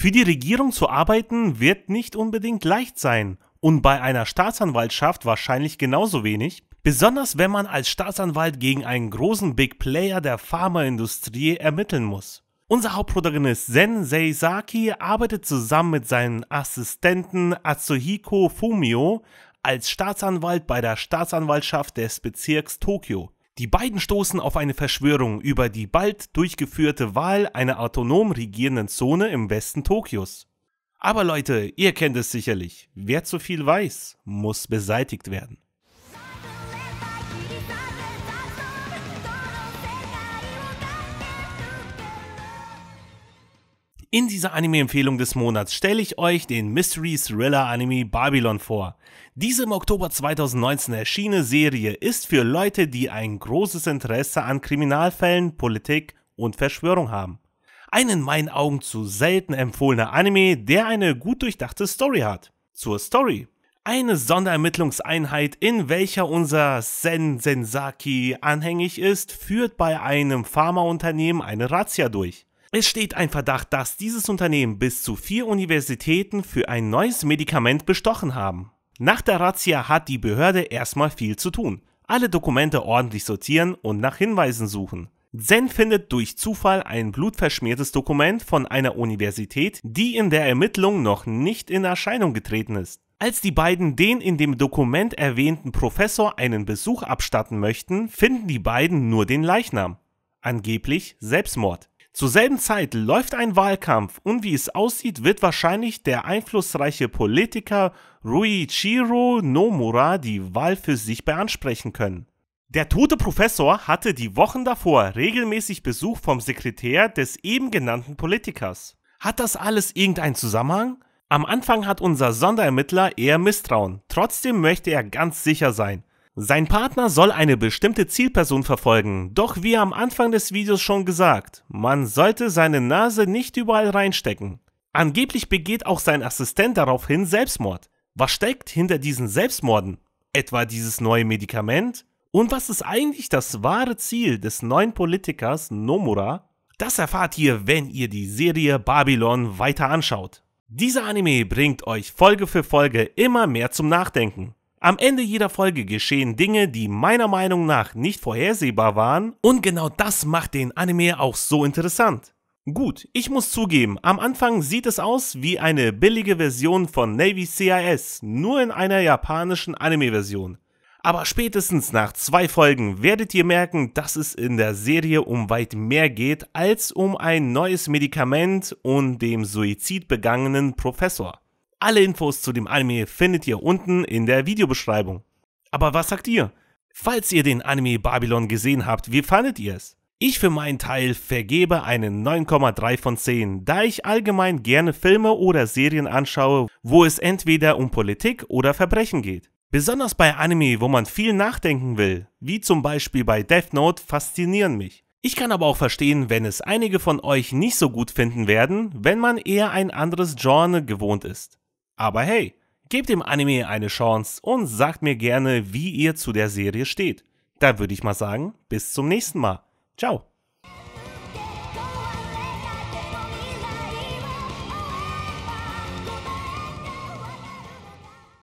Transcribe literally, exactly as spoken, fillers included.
Für die Regierung zu arbeiten wird nicht unbedingt leicht sein und bei einer Staatsanwaltschaft wahrscheinlich genauso wenig, besonders wenn man als Staatsanwalt gegen einen großen Big Player der Pharmaindustrie ermitteln muss. Unser Hauptprotagonist Zen Seizaki arbeitet zusammen mit seinem Assistenten Atsuhiko Fumio als Staatsanwalt bei der Staatsanwaltschaft des Bezirks Tokio. Die beiden stoßen auf eine Verschwörung über die bald durchgeführte Wahl einer autonom regierenden Zone im Westen Tokios. Aber Leute, ihr kennt es sicherlich, wer zu viel weiß, muss beseitigt werden. In dieser Anime-Empfehlung des Monats stelle ich euch den Mystery-Thriller-Anime Babylon vor. Diese im Oktober zweitausendneunzehn erschienene Serie ist für Leute, die ein großes Interesse an Kriminalfällen, Politik und Verschwörung haben. Ein in meinen Augen zu selten empfohlener Anime, der eine gut durchdachte Story hat. Zur Story: eine Sonderermittlungseinheit, in welcher unser Zen Seizaki anhängig ist, führt bei einem Pharmaunternehmen eine Razzia durch. Es steht ein Verdacht, dass dieses Unternehmen bis zu vier Universitäten für ein neues Medikament bestochen haben. Nach der Razzia hat die Behörde erstmal viel zu tun. Alle Dokumente ordentlich sortieren und nach Hinweisen suchen. Zen findet durch Zufall ein blutverschmiertes Dokument von einer Universität, die in der Ermittlung noch nicht in Erscheinung getreten ist. Als die beiden den in dem Dokument erwähnten Professor einen Besuch abstatten möchten, finden die beiden nur den Leichnam. Angeblich Selbstmord. Zur selben Zeit läuft ein Wahlkampf und wie es aussieht, wird wahrscheinlich der einflussreiche Politiker Ruichiro Nomura die Wahl für sich beanspruchen können. Der tote Professor hatte die Wochen davor regelmäßig Besuch vom Sekretär des eben genannten Politikers. Hat das alles irgendeinen Zusammenhang? Am Anfang hat unser Sonderermittler eher Misstrauen, trotzdem möchte er ganz sicher sein. Sein Partner soll eine bestimmte Zielperson verfolgen, doch wie am Anfang des Videos schon gesagt, man sollte seine Nase nicht überall reinstecken. Angeblich begeht auch sein Assistent daraufhin Selbstmord. Was steckt hinter diesen Selbstmorden? Etwa dieses neue Medikament? Und was ist eigentlich das wahre Ziel des neuen Politikers Nomura? Das erfahrt ihr, wenn ihr die Serie Babylon weiter anschaut. Dieser Anime bringt euch Folge für Folge immer mehr zum Nachdenken. Am Ende jeder Folge geschehen Dinge, die meiner Meinung nach nicht vorhersehbar waren, und genau das macht den Anime auch so interessant. Gut, ich muss zugeben, am Anfang sieht es aus wie eine billige Version von Navy C I S, nur in einer japanischen Anime-Version. Aber spätestens nach zwei Folgen werdet ihr merken, dass es in der Serie um weit mehr geht als um ein neues Medikament und dem Suizid begangenen Professor. Alle Infos zu dem Anime findet ihr unten in der Videobeschreibung. Aber was sagt ihr? Falls ihr den Anime Babylon gesehen habt, wie fandet ihr es? Ich für meinen Teil vergebe einen neun Komma drei von zehn, da ich allgemein gerne Filme oder Serien anschaue, wo es entweder um Politik oder Verbrechen geht. Besonders bei Anime, wo man viel nachdenken will, wie zum Beispiel bei Death Note, faszinieren mich. Ich kann aber auch verstehen, wenn es einige von euch nicht so gut finden werden, wenn man eher ein anderes Genre gewohnt ist. Aber hey, gebt dem Anime eine Chance und sagt mir gerne, wie ihr zu der Serie steht. Da würde ich mal sagen, bis zum nächsten Mal. Ciao.